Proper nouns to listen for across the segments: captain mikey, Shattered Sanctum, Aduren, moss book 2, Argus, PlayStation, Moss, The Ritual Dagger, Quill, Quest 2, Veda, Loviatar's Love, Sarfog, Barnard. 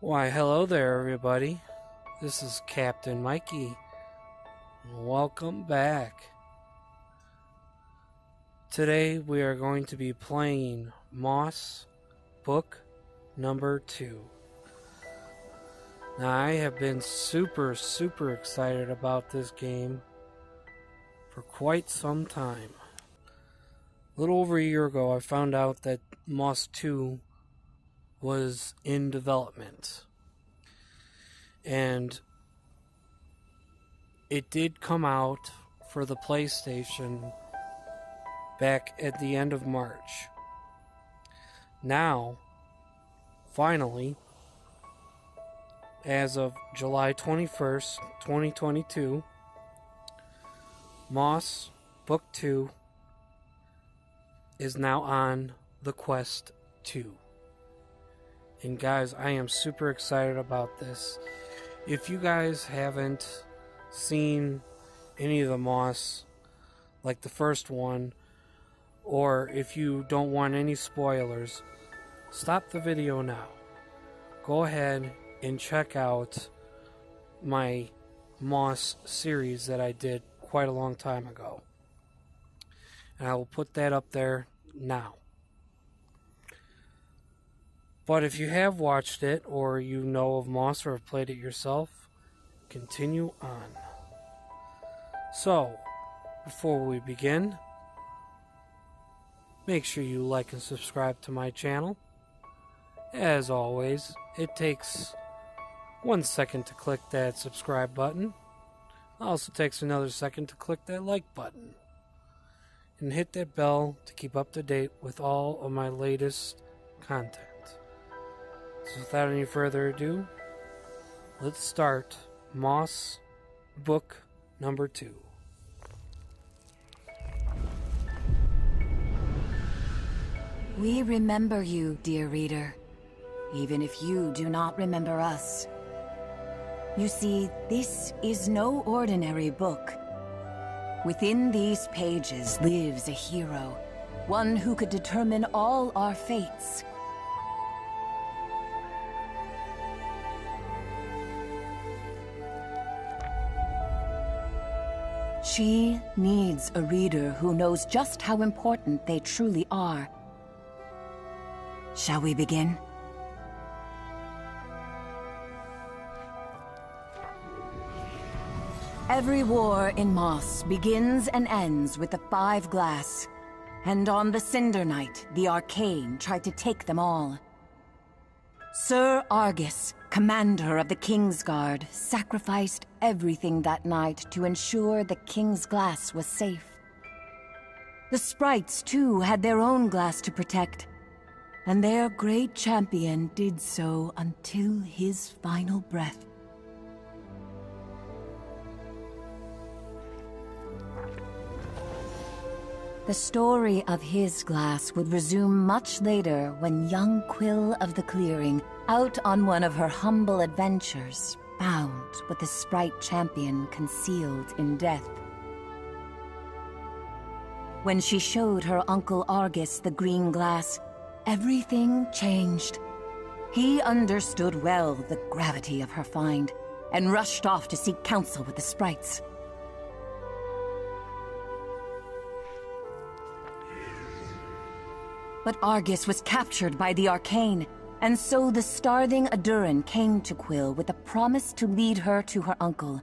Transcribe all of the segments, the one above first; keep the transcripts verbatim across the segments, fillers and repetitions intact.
Why, hello there, everybody. This is Captain Mikey. Welcome back. Today we are going to be playing Moss book number two. Now, I have been super, super excited about this game for quite some time. A little over a year ago, I found out that Moss two was in development, and it did come out for the PlayStation back at the end of March. Now, finally, as of July twenty-first, twenty twenty-two, Moss book two is now on the Quest two. And guys, I am super excited about this. If you guys haven't seen any of the Moss, like the first one, or if you don't want any spoilers, stop the video now. Go ahead and check out my Moss series that I did quite a long time ago. And I will put that up there now. But if you have watched it, or you know of Moss, or have played it yourself, continue on. So, before we begin, make sure you like and subscribe to my channel. As always, it takes one second to click that subscribe button. It also takes another second to click that like button. And hit that bell to keep up to date with all of my latest content. So without any further ado, let's start Moss book number two. We remember you, dear reader, even if you do not remember us. You see, this is no ordinary book. Within these pages lives a hero, one who could determine all our fates. She needs a reader who knows just how important they truly are. Shall we begin? Every war in Moss begins and ends with the Five Glass, and on the Cinder Night, the Arcane tried to take them all. Sir Argus, commander of the King's Guard, sacrificed everything that night to ensure the King's Glass was safe. The sprites, too, had their own glass to protect, and their great champion did so until his final breath. The story of his glass would resume much later when young Quill of the Clearing, out on one of her humble adventures, found what the Sprite Champion concealed in death. When she showed her uncle Argus the green glass, everything changed. He understood well the gravity of her find and rushed off to seek counsel with the Sprites. But Argus was captured by the Arcane, and so the starving Aduren came to Quill with a promise to lead her to her uncle.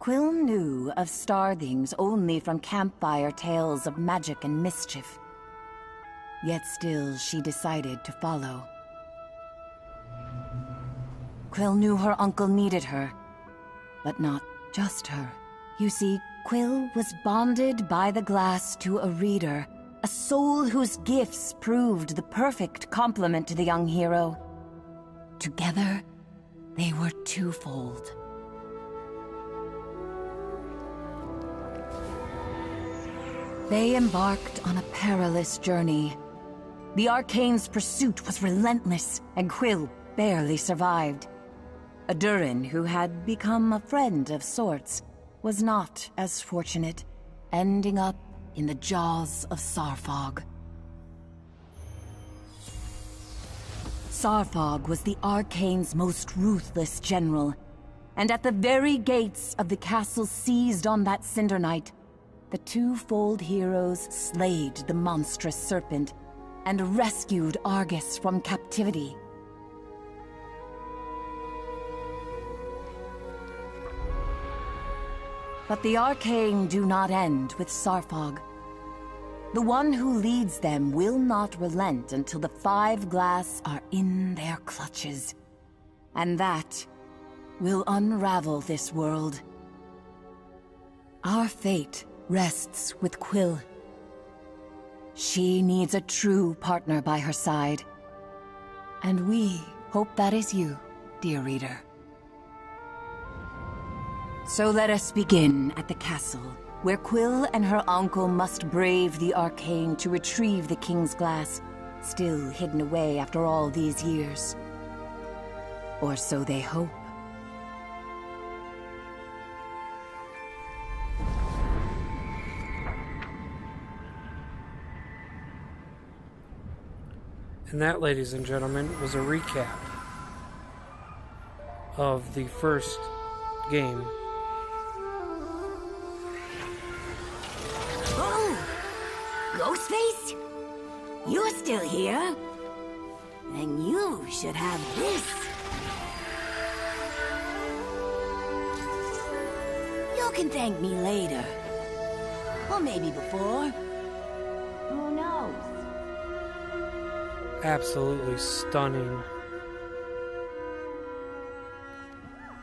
Quill knew of starthings only from campfire tales of magic and mischief. Yet still she decided to follow. Quill knew her uncle needed her, but not just her. You see, Quill was bonded by the glass to a reader, a soul whose gifts proved the perfect complement to the young hero. Together, they were twofold. They embarked on a perilous journey. The Arcane's pursuit was relentless, and Quill barely survived. Aduren, who had become a friend of sorts, was not as fortunate, ending up in the jaws of Sarfog. Sarfog was the Arcane's most ruthless general, and at the very gates of the castle seized on that Cinder Knight, the twofold heroes slayed the monstrous serpent and rescued Argus from captivity. But the Arcane do not end with Sarfog. The one who leads them will not relent until the five glass are in their clutches. And that will unravel this world. Our fate rests with Quill. She needs a true partner by her side. And we hope that is you, dear reader. So let us begin at the castle, where Quill and her uncle must brave the Arcane to retrieve the King's Glass, still hidden away after all these years. Or so they hope. And that, ladies and gentlemen, was a recap of the first game. Ghostface? You're still here? Then you should have this. You can thank me later. Or maybe before. Who knows? Absolutely stunning.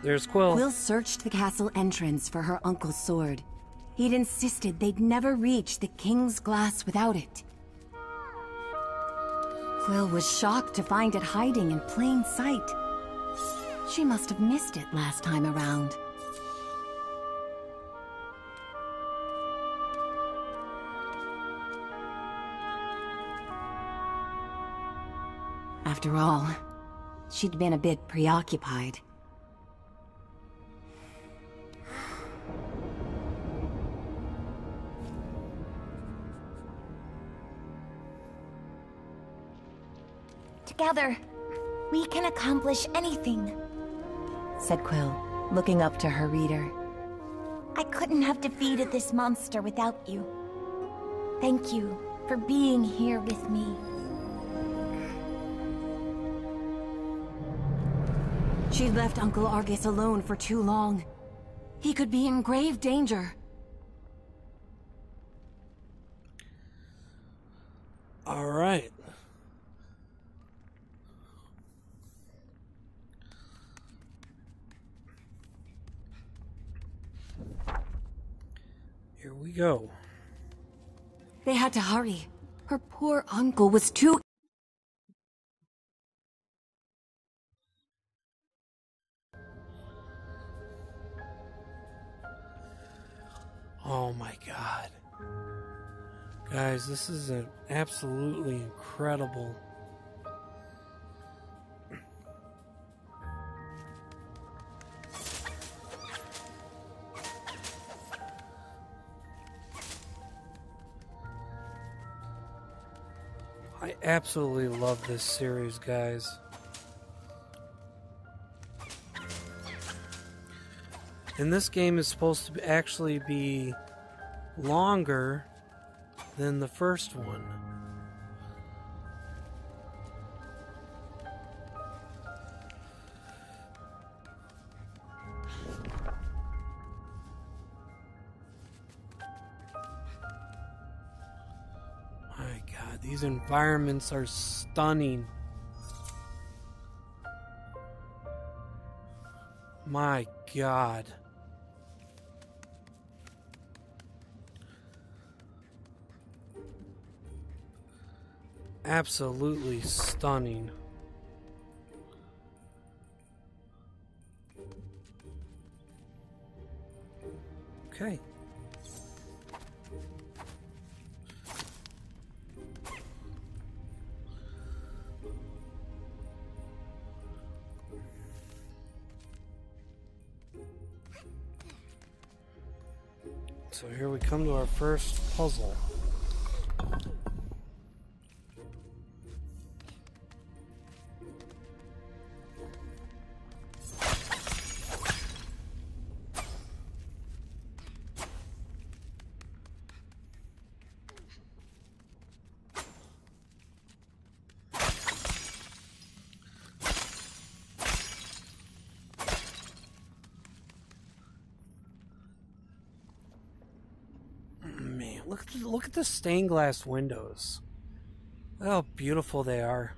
There's Quill. Quill searched the castle entrance for her uncle's sword. He'd insisted they'd never reach the King's Glass without it. Quill was shocked to find it hiding in plain sight. She must have missed it last time around. After all, she'd been a bit preoccupied. Together, we can accomplish anything, said Quill, looking up to her reader. I couldn't have defeated this monster without you. Thank you for being here with me. She'd left Uncle Argus alone for too long. He could be in grave danger. All right. Here we go. They had to hurry. Her poor uncle was too... Oh my god. Guys, this is an absolutely incredible... I absolutely love this series, guys. And this game is supposed to actually be longer than the first one. These environments are stunning. My God. Absolutely stunning. Okay. So here we come to our first puzzle. Look at the, look at the stained glass windows. How beautiful they are.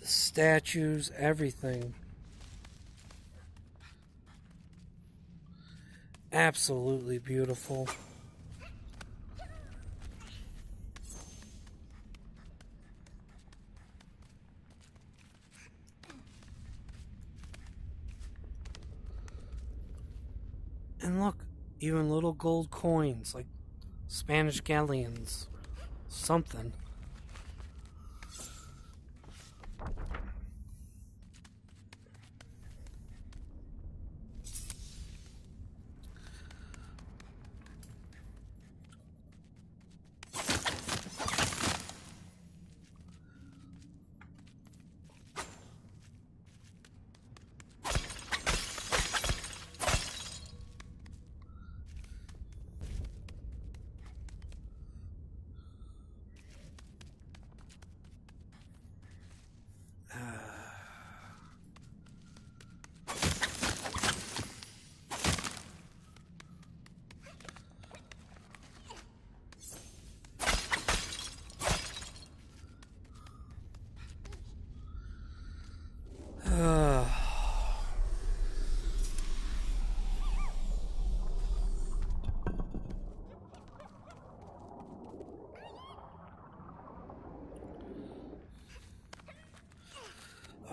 The statues, everything. Absolutely beautiful. And look, even little gold coins, like Spanish galleons, something.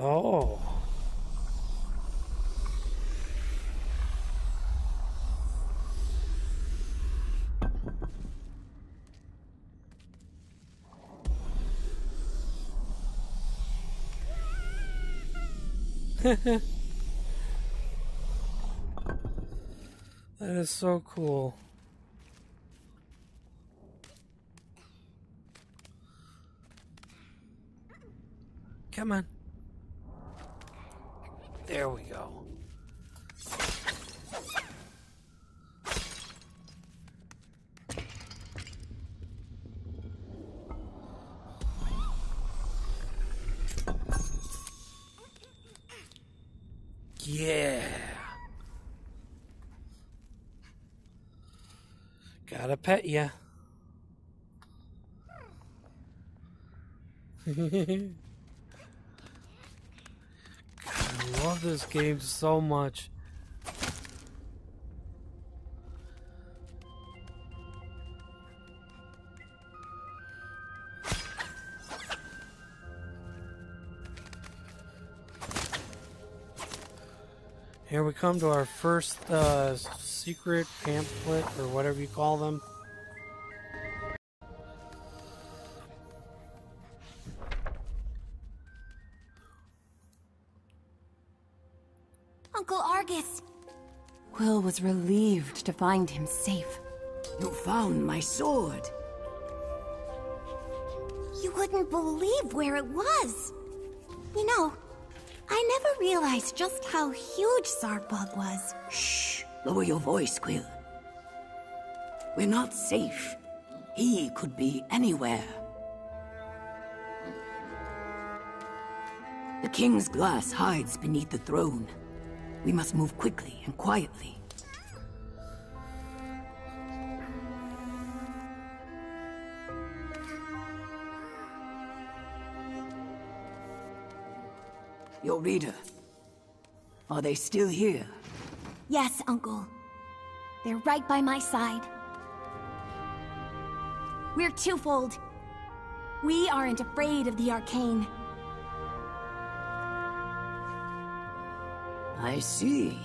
Oh. That is so cool. Come on. There we go. Yeah. Gotta pet ya. I love this game so much. Here we come to our first uh, secret pamphlet, or whatever you call them. Quill was relieved to find him safe. You found my sword. You wouldn't believe where it was. You know, I never realized just how huge Sarfog was. Shh! Lower your voice, Quill. We're not safe. He could be anywhere. The king's glass hides beneath the throne. We must move quickly and quietly. Your reader. Are they still here? Yes, Uncle. They're right by my side. We're twofold. We aren't afraid of the arcane. I see,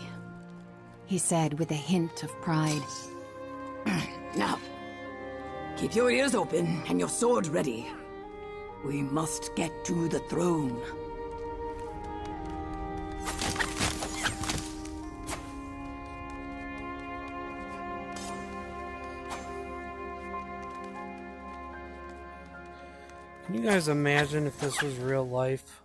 he said with a hint of pride. Now, keep your ears open and your sword ready. We must get to the throne. Can you guys imagine if this was real life?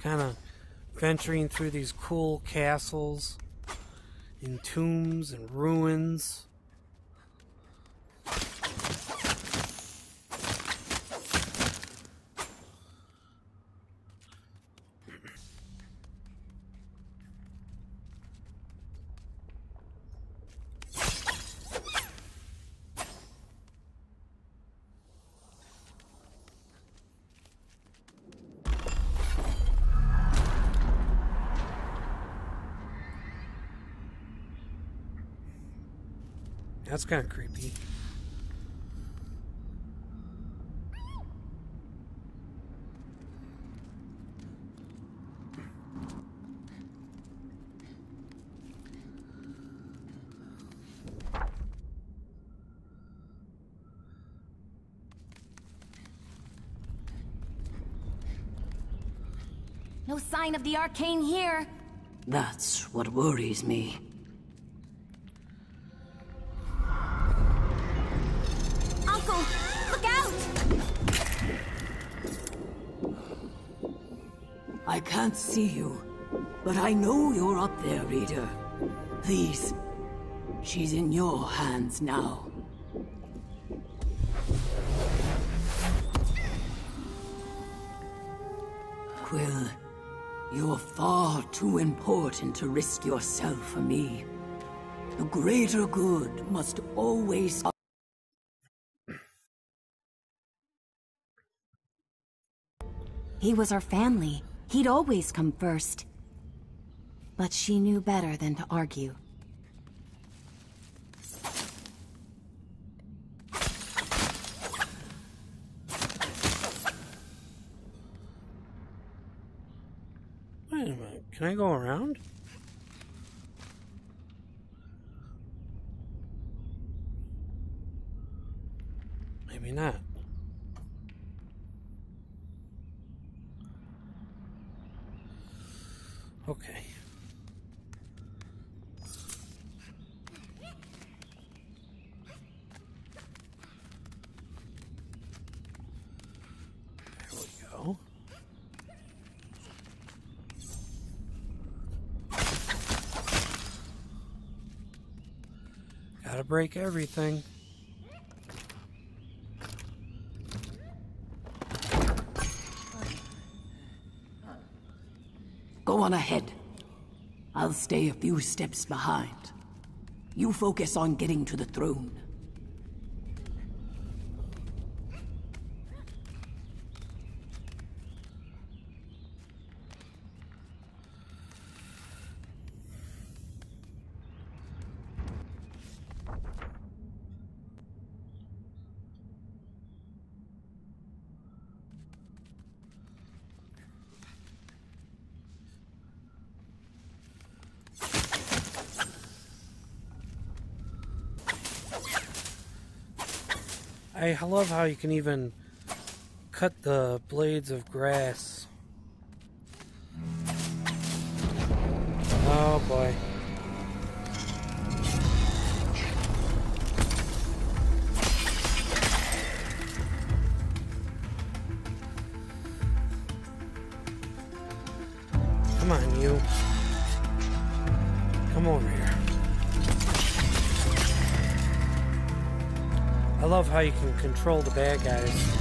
Kind of venturing through these cool castles and tombs and ruins. That's kind of creepy. No sign of the arcane here. That's what worries me. Uncle, look out! I can't see you, but I know you're up there, Reader. Please, she's in your hands now. Quill. You're far too important to risk yourself for me. The greater good must always... He was our family. He'd always come first. But she knew better than to argue. Can I go around? Maybe not. Okay. Break everything. Go on ahead. I'll stay a few steps behind. You focus on getting to the throne. I love how you can even cut the blades of grass. Oh boy. Come on, you. Come over here. I love how you can control the bad guys.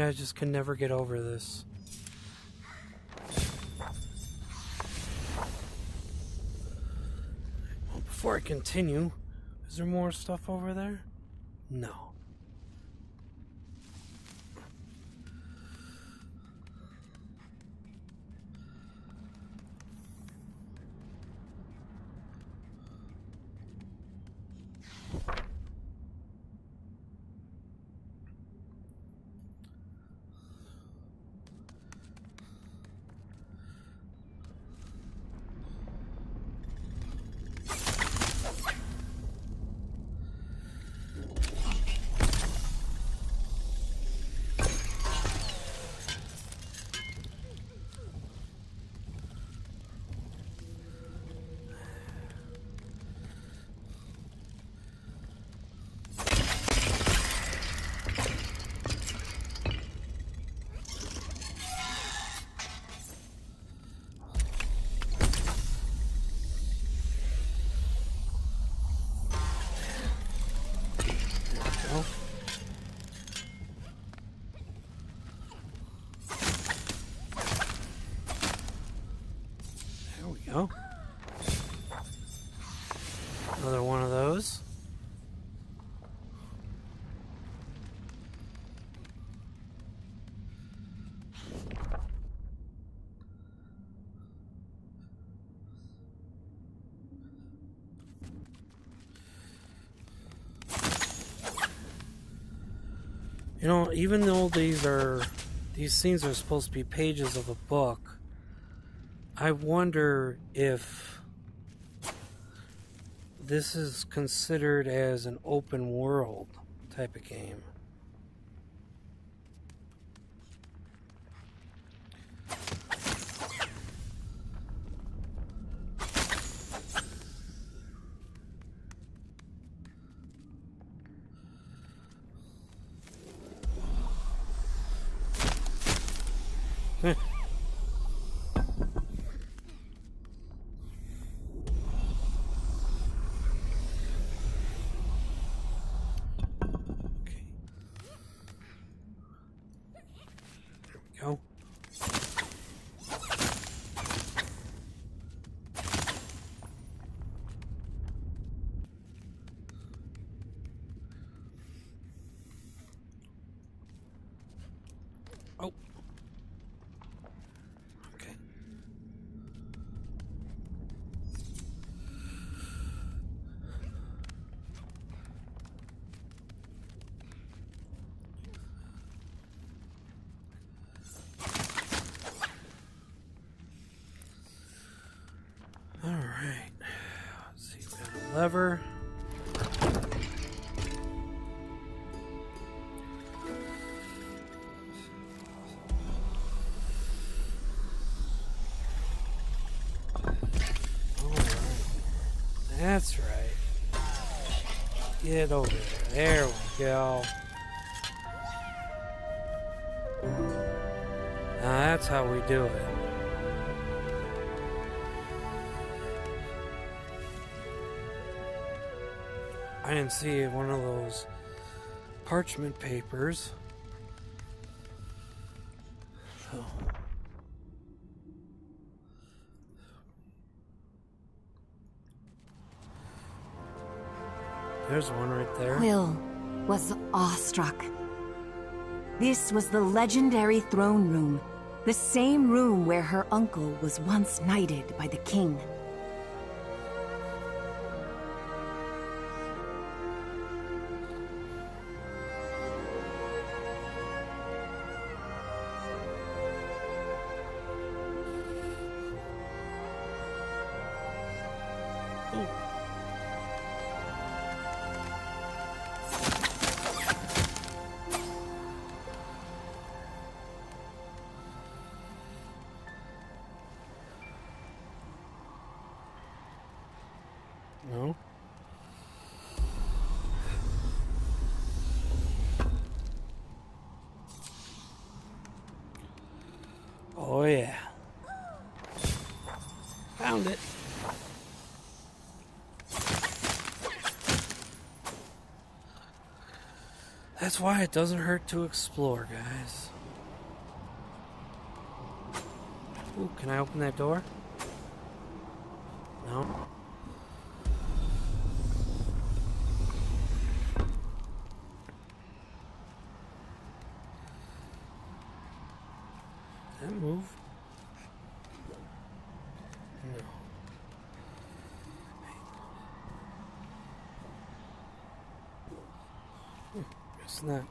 I just can never get over this. Well, before I continue, is there more stuff over there? No. You know, even though these are, these scenes are supposed to be pages of a book, I wonder if this is considered as an open world type of game. Lever. All right. That's right. Get over there. There we go. Now that's how we do it. I didn't see one of those parchment papers. So. There's one right there. Quill was awestruck. This was the legendary throne room, the same room where her uncle was once knighted by the king. That's why it doesn't hurt to explore, guys. Ooh, can I open that door? No. Did that move? No. It's not.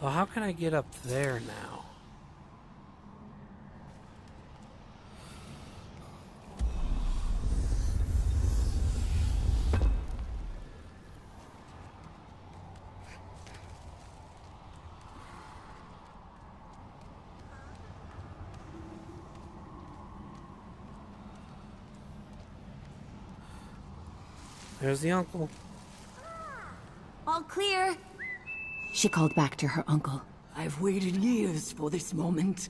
So how can I get up there now? There's the uncle. All clear. She called back to her uncle. I've waited years for this moment.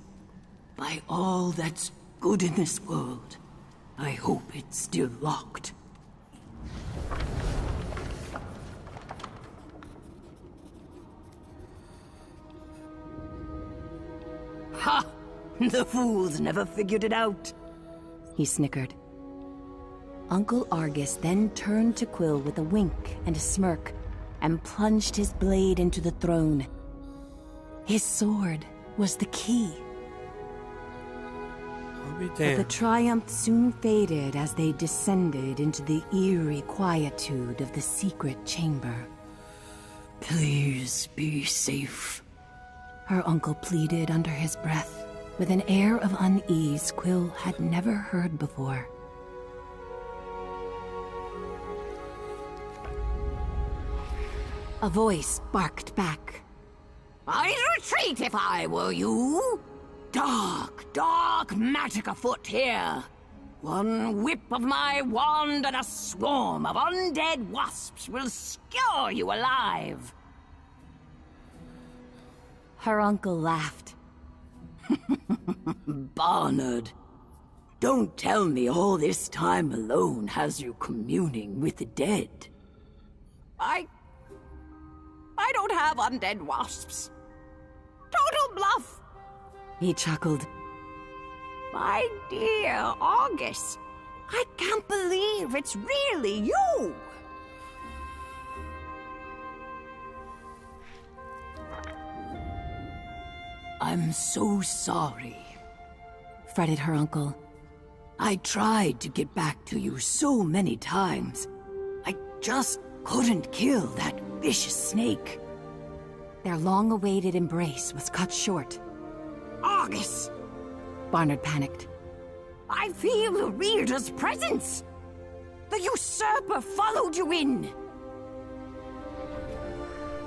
By all that's good in this world, I hope it's still locked. Ha! The fools never figured it out. He snickered. Uncle Argus then turned to Quill with a wink and a smirk, and plunged his blade into the throne. His sword was the key. I'll But the triumph soon faded as they descended into the eerie quietude of the secret chamber. Please be safe, her uncle pleaded under his breath, with an air of unease Quill had never heard before. A voice barked back. I'd retreat if I were you. Dark, dark magic afoot here. One whip of my wand and a swarm of undead wasps will scour you alive. Her uncle laughed. Barnard, don't tell me all this time alone has you communing with the dead. I... I don't have undead wasps. Total bluff. He chuckled. My dear Argus, I can't believe it's really you! I'm so sorry, fretted her uncle. I tried to get back to you so many times. I just couldn't kill that vicious snake. Their long-awaited embrace was cut short. Argus! Barnard panicked. I feel the reader's presence! The usurper followed you in!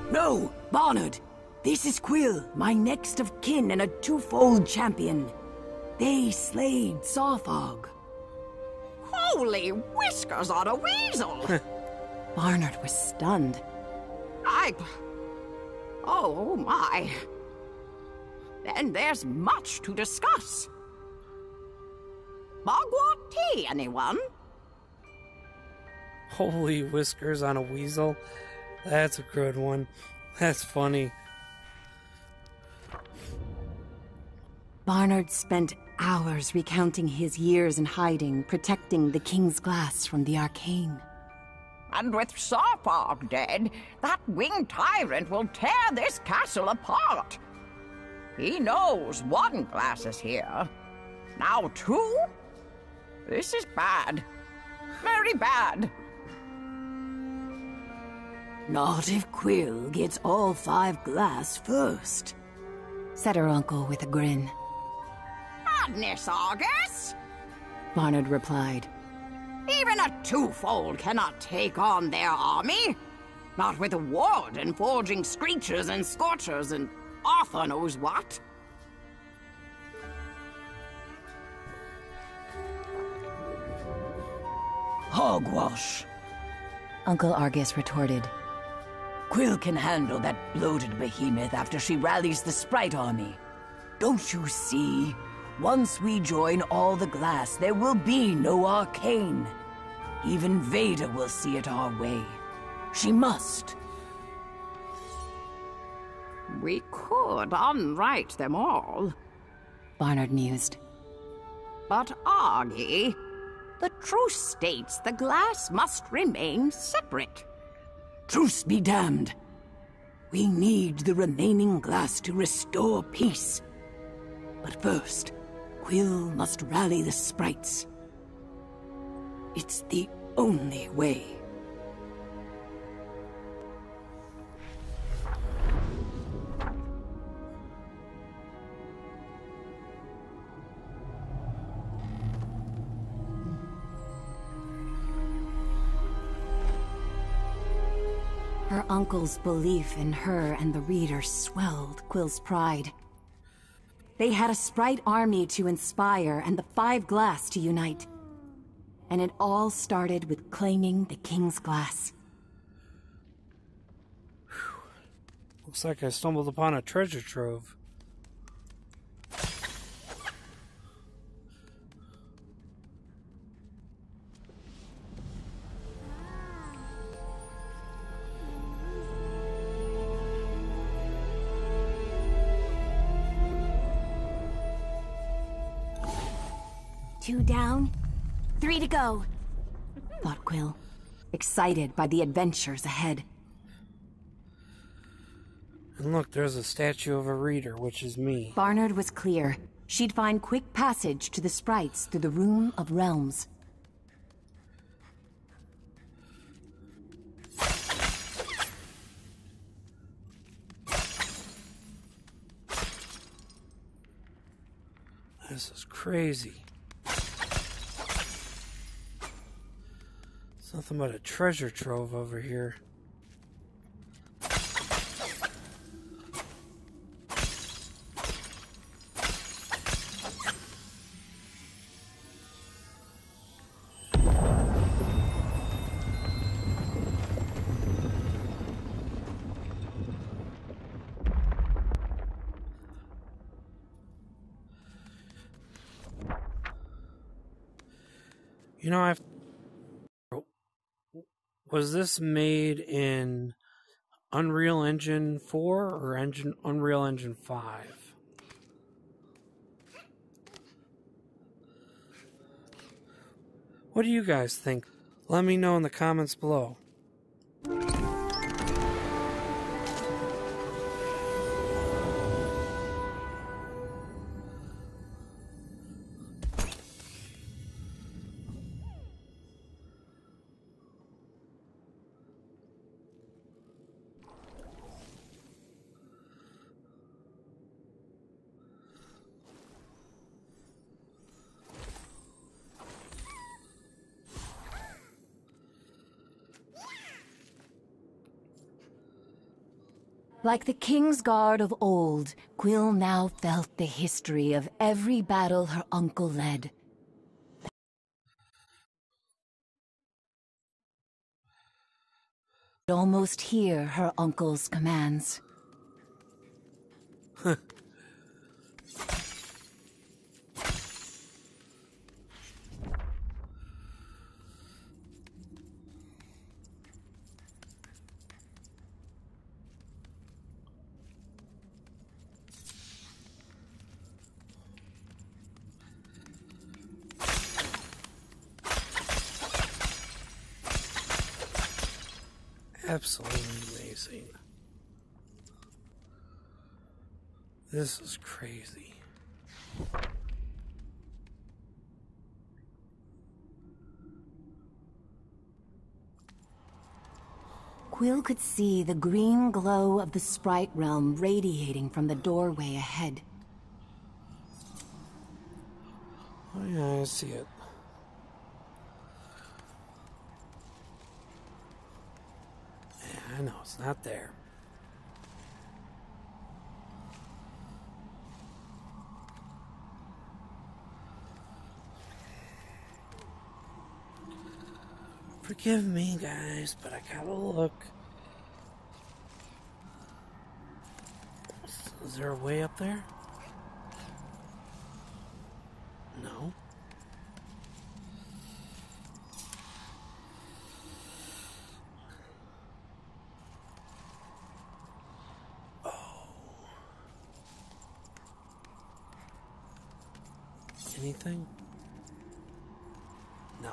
No, Barnard! This is Quill, my next of kin and a twofold champion. They slayed Sarfog. Holy whiskers on a weasel! Barnard was stunned. I... Oh my... And there's much to discuss. Bogwort tea, anyone? Holy whiskers on a weasel. That's a good one. That's funny. Barnard spent hours recounting his years in hiding, protecting the King's Glass from the arcane. And with Sarfog dead, that winged tyrant will tear this castle apart. He knows one glass is here. Now two? This is bad. Very bad. Not if Quill gets all five glass first, said her uncle with a grin. Madness, Argus, Barnard replied. Even a twofold cannot take on their army. Not with a warden forging screechers and scorchers and... Arthur knows what. Hogwash, Uncle Argus retorted. Quill can handle that bloated behemoth after she rallies the sprite army. Don't you see? Once we join all the glass, there will be no arcane. Even Veda will see it our way. She must. We could unwrite them all, Barnard mused. But Argy, the truce states the glass must remain separate. Truce be damned. We need the remaining glass to restore peace. But first, Quill must rally the sprites. It's the only way. Her uncle's belief in her and the reader swelled Quill's pride. They had a sprite army to inspire and the five glass to unite. And it all started with claiming the King's Glass. Looks like I stumbled upon a treasure trove. Two down, three to go, thought Quill, excited by the adventures ahead. And look, there's a statue of a reader, which is me. Barnard was clear. she'd find quick passage to the sprites through the Room of Realms. This is crazy. It's nothing but a treasure trove over here. You know, I've... Was this made in Unreal Engine four or Engine Unreal Engine five? What do you guys think? Let me know in the comments below. Like the King's Guard of old, Quill now felt the history of every battle her uncle led. She could almost hear her uncle's commands. Absolutely amazing. This is crazy. Quill could see the green glow of the sprite realm radiating from the doorway ahead. Oh, yeah, I see it. I know, it's not there. Forgive me, guys, but I gotta look. Is there a way up there? No. Anything? No.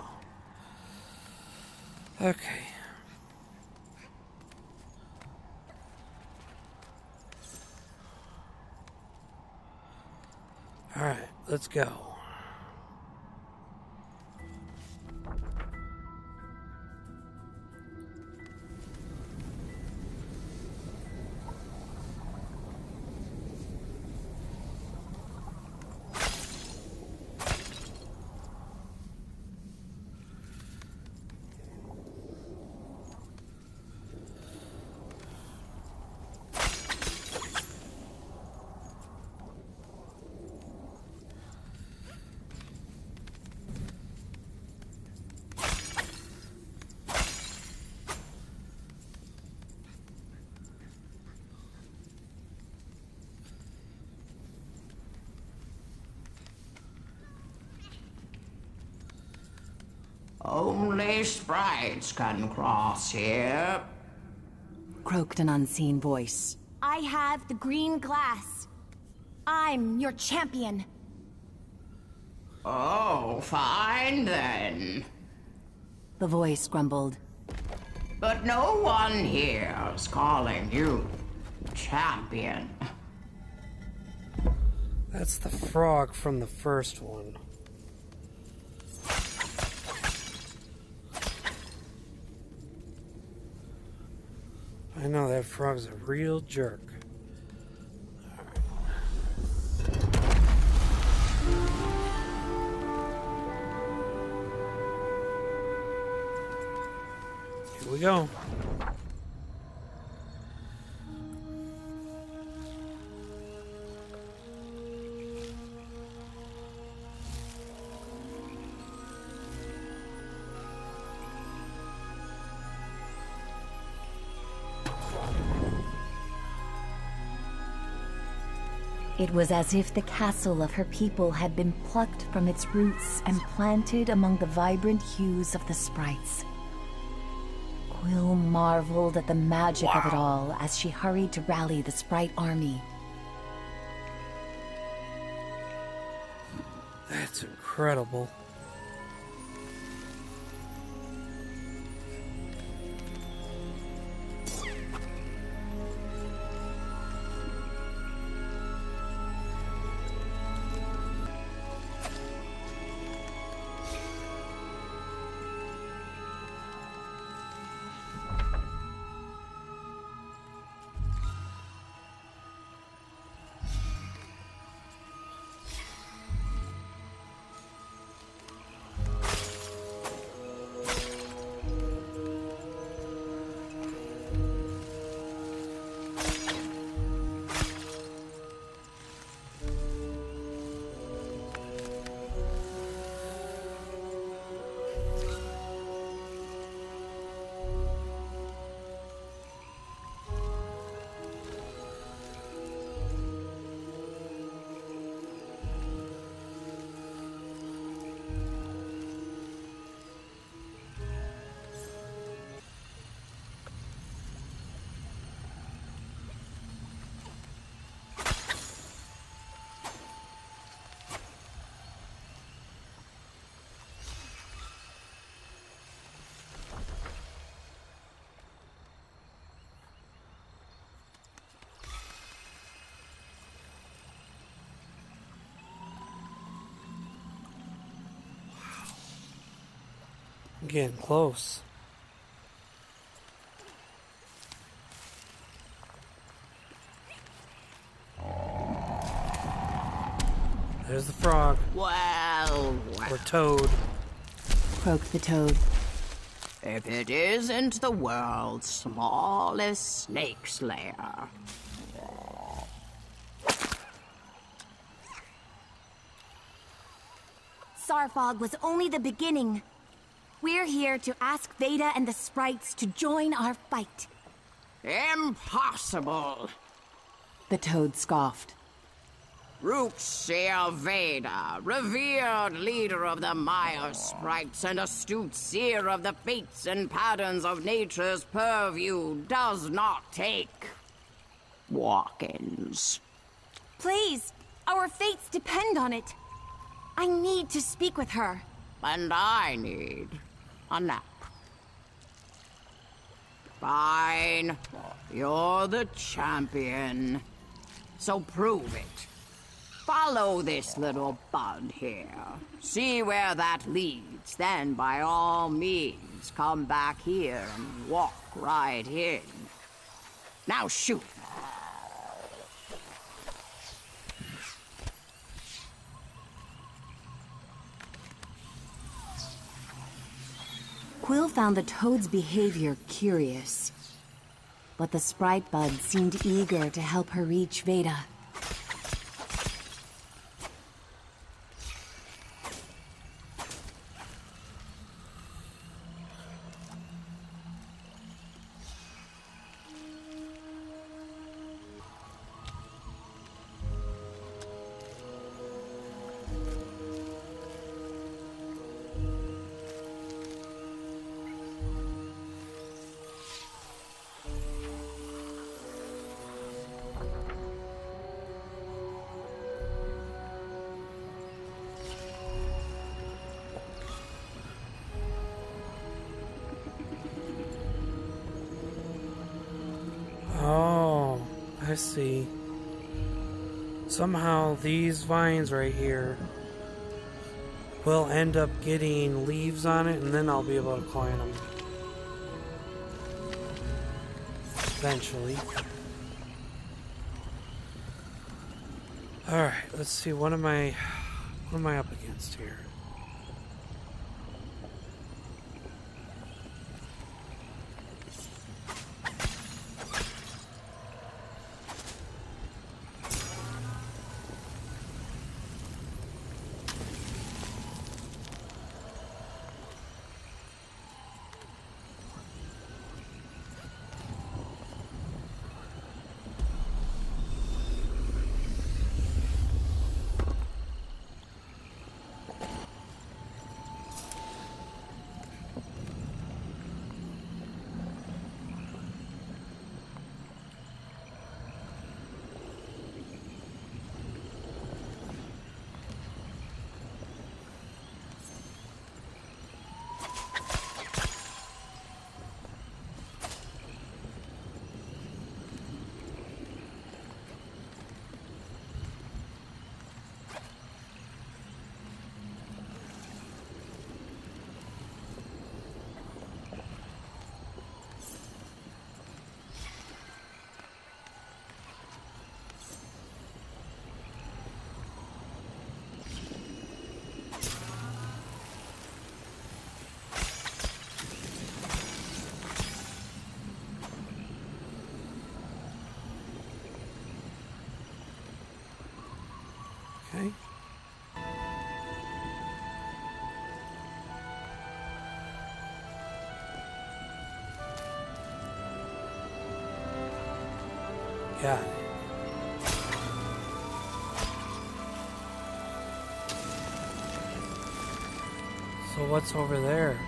Okay. All right, let's go. Only sprites can cross here, croaked an unseen voice. I have the green glass. I'm your champion. Oh, fine then, the voice grumbled. But no one here is calling you champion. That's the frog from the first one. I know that frog's a real jerk. Here we go. It was as if the castle of her people had been plucked from its roots and planted among the vibrant hues of the sprites. Quill marveled at the magic wow. of it all as she hurried to rally the sprite army. That's incredible. Getting close. There's the frog. Wow. Or toad. Croaked the toad. If it isn't the world's smallest snake slayer. Sarfog was only the beginning. We're here to ask Veda and the sprites to join our fight. Impossible! The toad scoffed. Root-seer Veda, revered leader of the Maya sprites and astute seer of the fates and patterns of nature's purview, does not take walk-ins. Please, our fates depend on it. I need to speak with her. And I need... a nap. Fine. You're the champion. So prove it. Follow this little bud here. See where that leads. Then by all means, come back here and walk right in. Now shoot. Quill found the toad's behavior curious, but the sprite bud seemed eager to help her reach Veda. somehow these vines right here will end up getting leaves on it, and then I'll be able to climb them eventually. Alright, let's see, what am I what am I up against here? Yeah. So what's over there?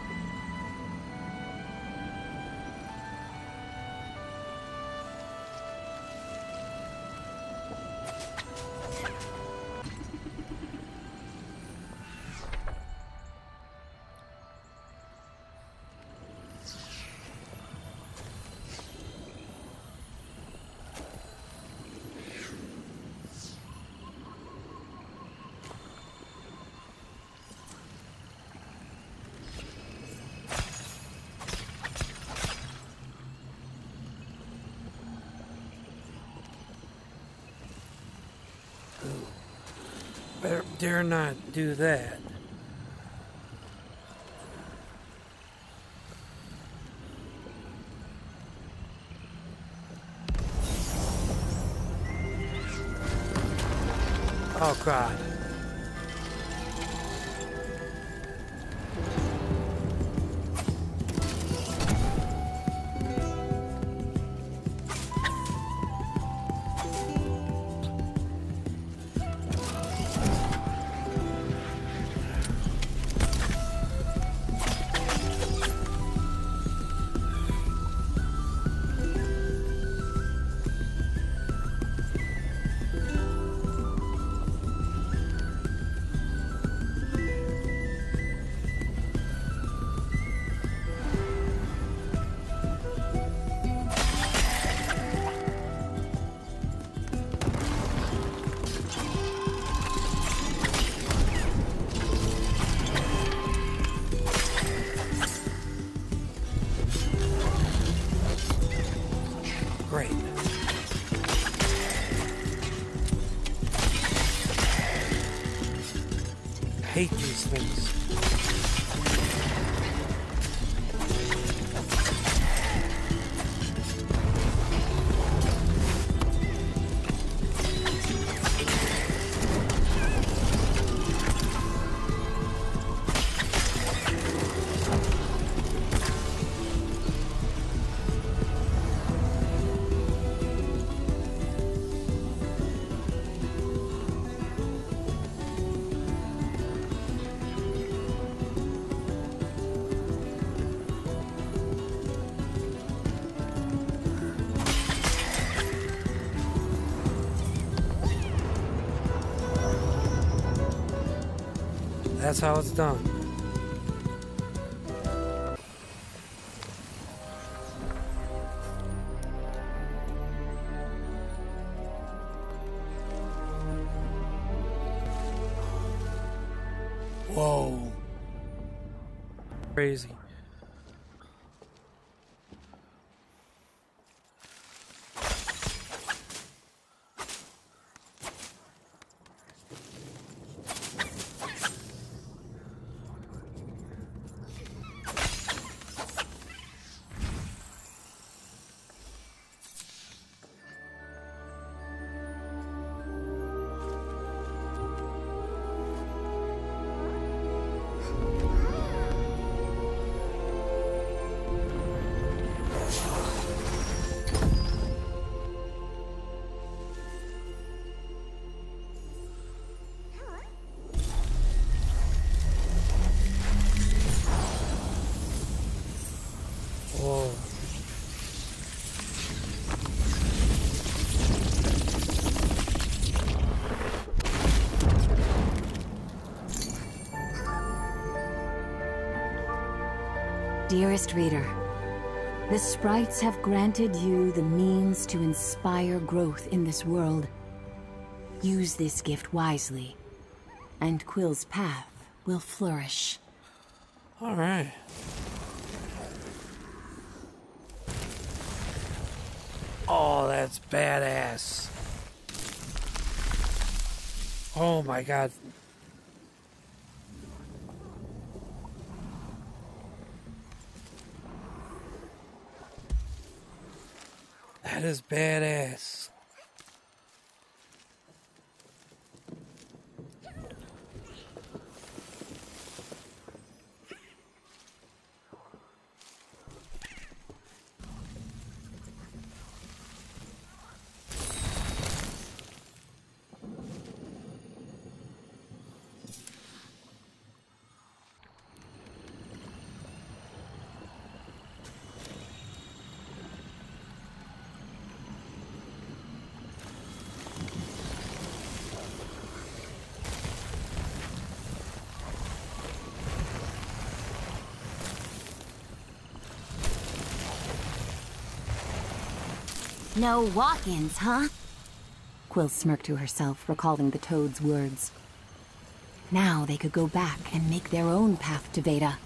Dare not do that. Oh God. That's how it's done. Whoa. Crazy. Dearest reader, the sprites have granted you the means to inspire growth in this world. Use this gift wisely, and Quill's path will flourish. All right. Oh, that's badass. Oh my God. That is badass. No walk-ins, huh? Quill smirked to herself, recalling the toad's words. Now they could go back and make their own path to Veda.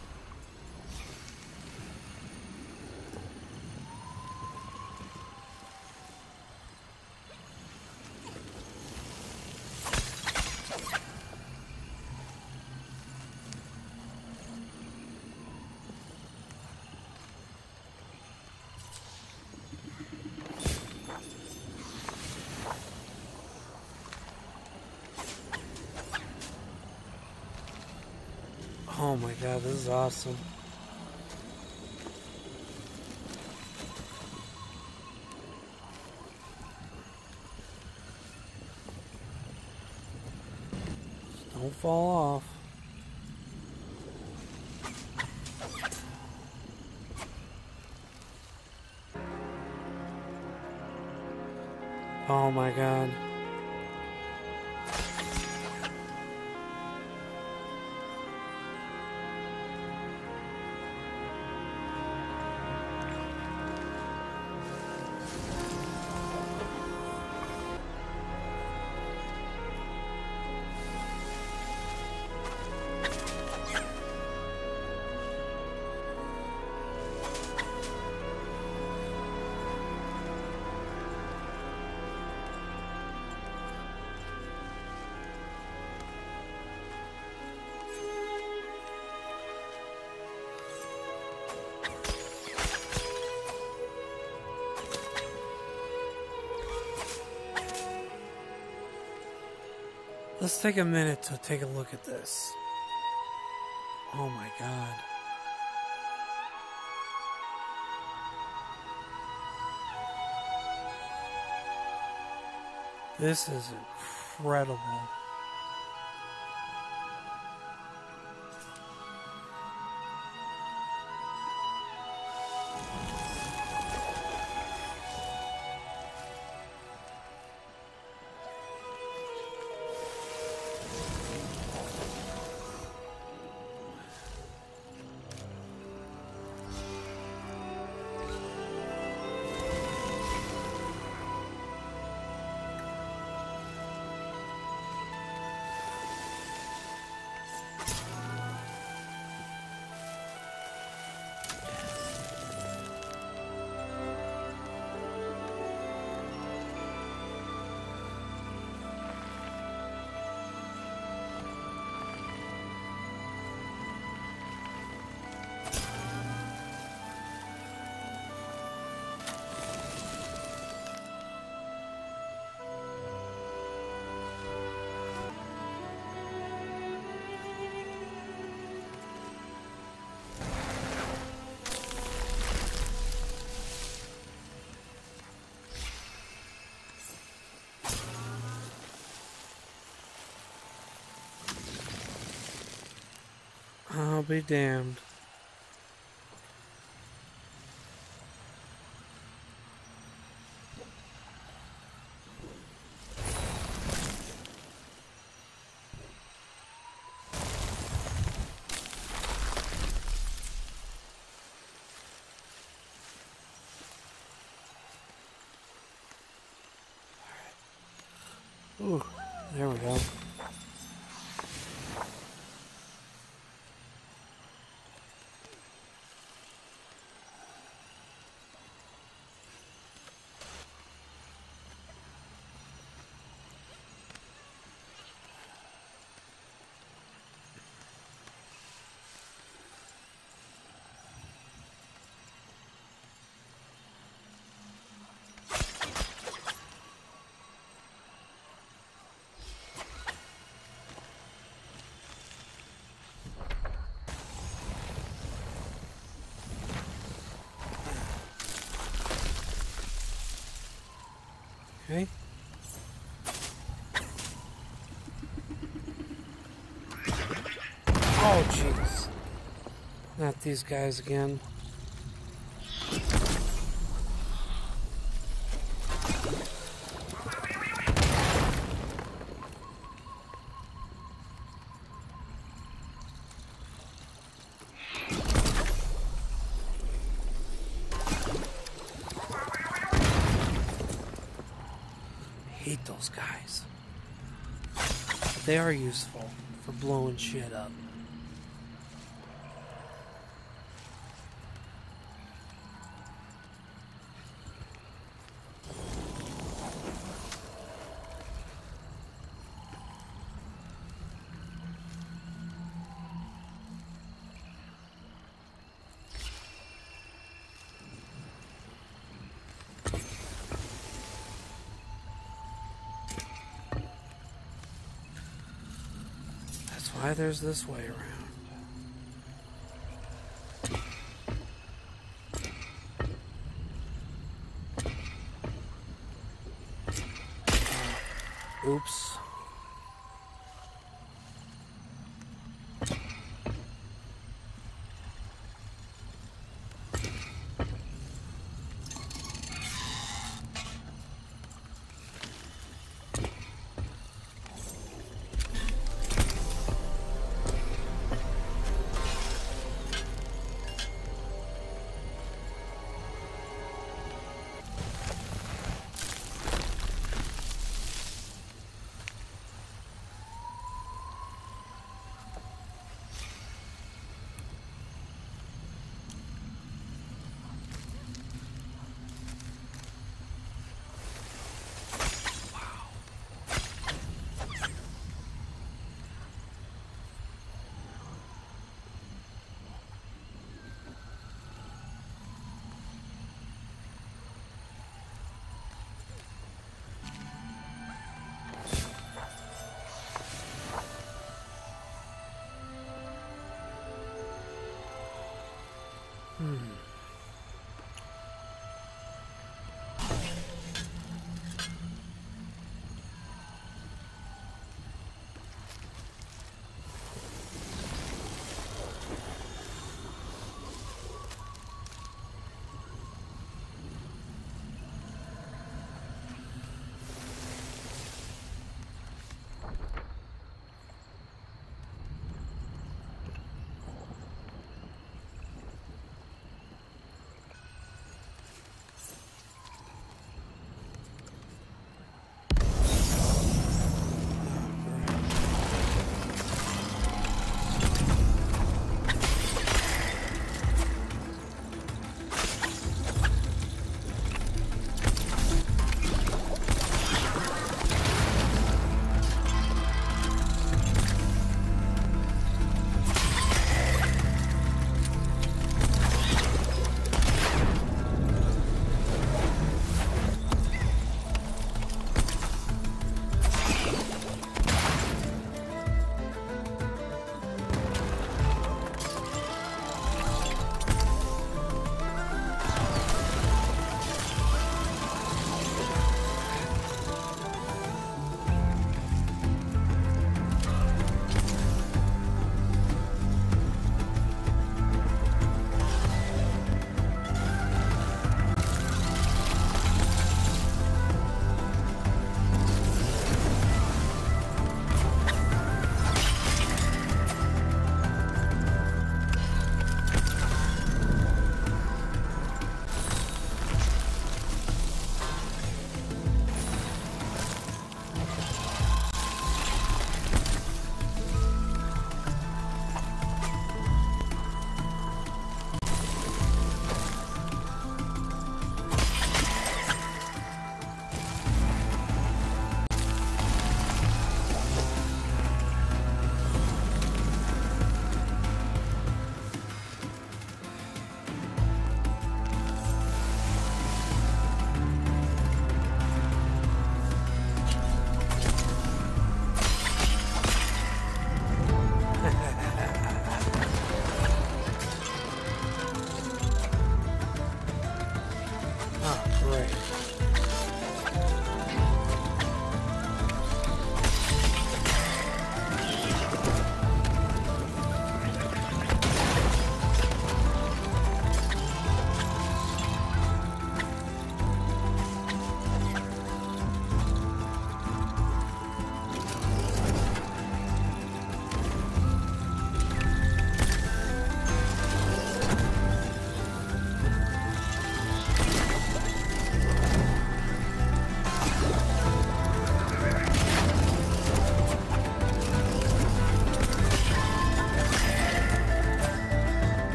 Oh my God, this is awesome. Just don't fall off. Oh my God. Let's take a minute to take a look at this. Oh my God. This is incredible. be damned. Ooh, there we go. Okay. Oh, jeez. Not these guys again. They are useful for blowing shit up. Why there's this way around.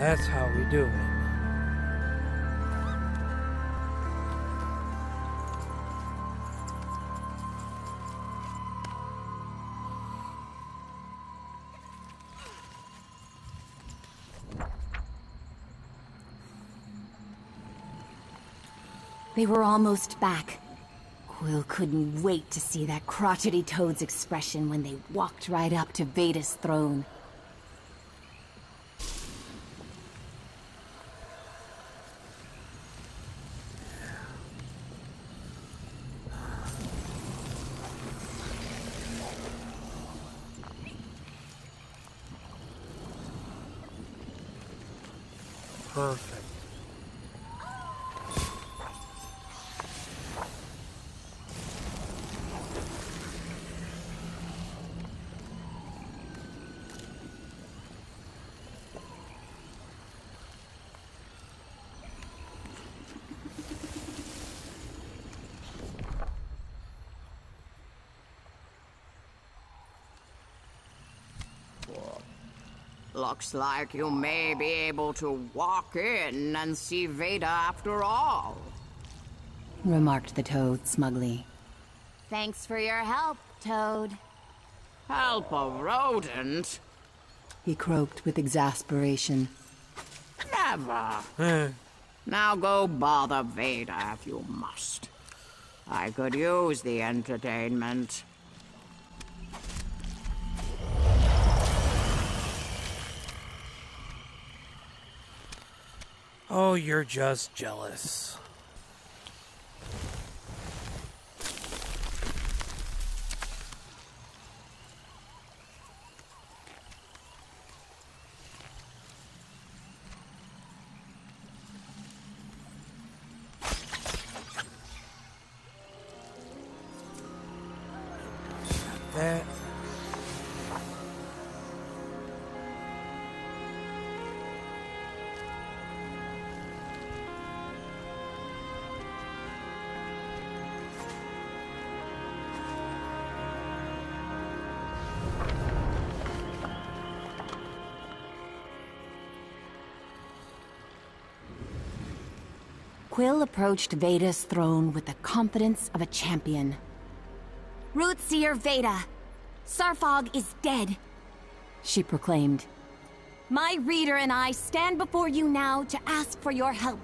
That's how we do it. They were almost back. Quill couldn't wait to see that crotchety toad's expression when they walked right up to Veda's throne. Perfect. Looks like you may be able to walk in and see Veda after all, remarked the toad smugly. Thanks for your help, Toad. Help a rodent? He croaked with exasperation. Never. Now go bother Veda if you must. I could use the entertainment. Oh, you're just jealous. That. Quill approached Veda's throne with the confidence of a champion. Root Seer Veda, Sarfog is dead, she proclaimed. My reader and I stand before you now to ask for your help.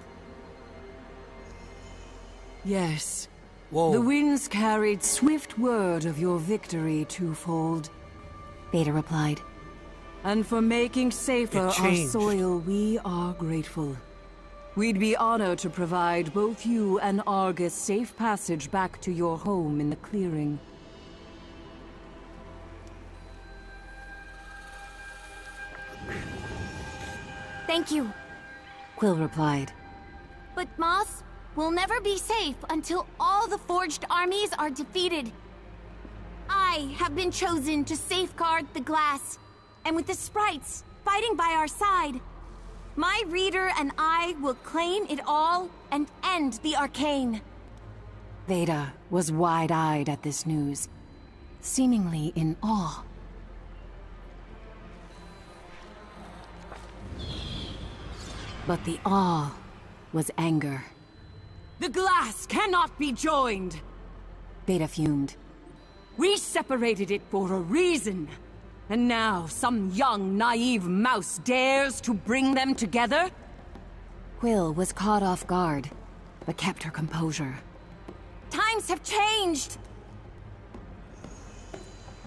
Yes. Whoa. The winds carried swift word of your victory twofold, Veda replied. And for making safer our soil, we are grateful. We'd be honored to provide both you and Argus safe passage back to your home in the clearing. Thank you, Quill replied. But Moss, we'll never be safe until all the forged armies are defeated. I have been chosen to safeguard the glass, and with the sprites fighting by our side, my reader and I will claim it all and end the arcane. Veda was wide-eyed at this news, seemingly in awe. But the awe was anger. The glass cannot be joined, Veda fumed. We separated it for a reason. And now, some young, naive mouse dares to bring them together? Quill was caught off guard, but kept her composure. Times have changed!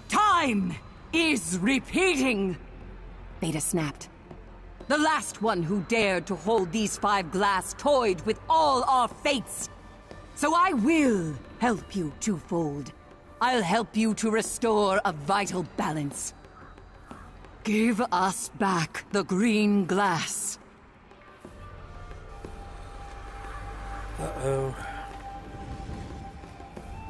Time is repeating! Veda snapped. The last one who dared to hold these five glass toyed with all our fates. So I will help you twofold. I'll help you to restore a vital balance. Give us back the green glass. Uh-oh.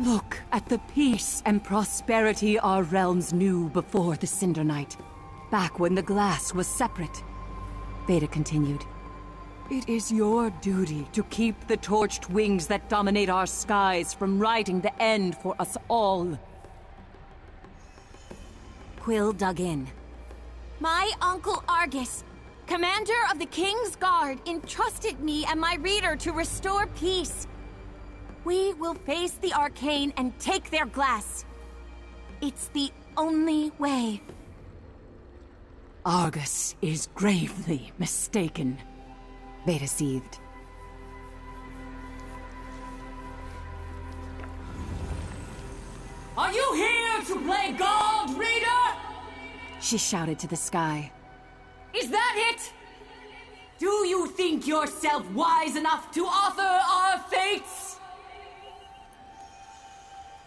Look at the peace and prosperity our realms knew before the Cinder Night, back when the glass was separate, Veda continued. It is your duty to keep the torched wings that dominate our skies from writing the end for us all. Quill dug in. My uncle Argus Commander of the King's Guard entrusted me and my reader to restore peace. We will face the arcane and take their glass. It's the only way. Argus is gravely mistaken. Veda seethed. Are you here to play God, reader? She shouted to the sky. Is that it? Do you think yourself wise enough to author our fates?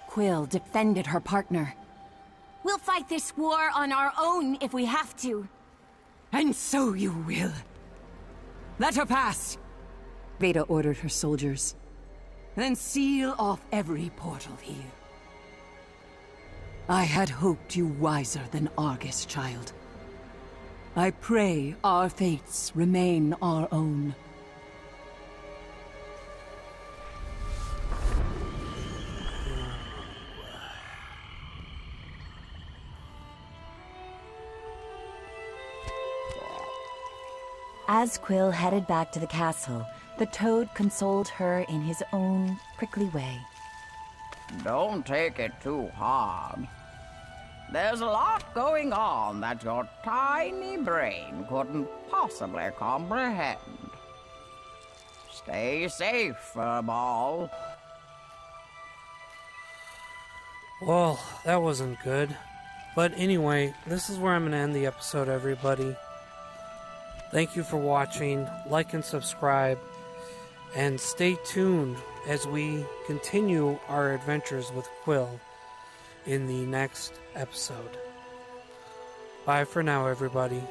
Quill defended her partner. We'll fight this war on our own if we have to. And so you will. Let her pass, Veda ordered her soldiers. Then seal off every portal here. I had hoped you wiser than Argus, child. I pray our fates remain our own. As Quill headed back to the castle, the toad consoled her in his own prickly way. Don't take it too hard. There's a lot going on that your tiny brain couldn't possibly comprehend. Stay safe, Furball. Well, that wasn't good. But anyway, this is where I'm going to end the episode, everybody. Thank you for watching. Like and subscribe. And stay tuned as we continue our adventures with Quill in the next episode. Bye for now, everybody.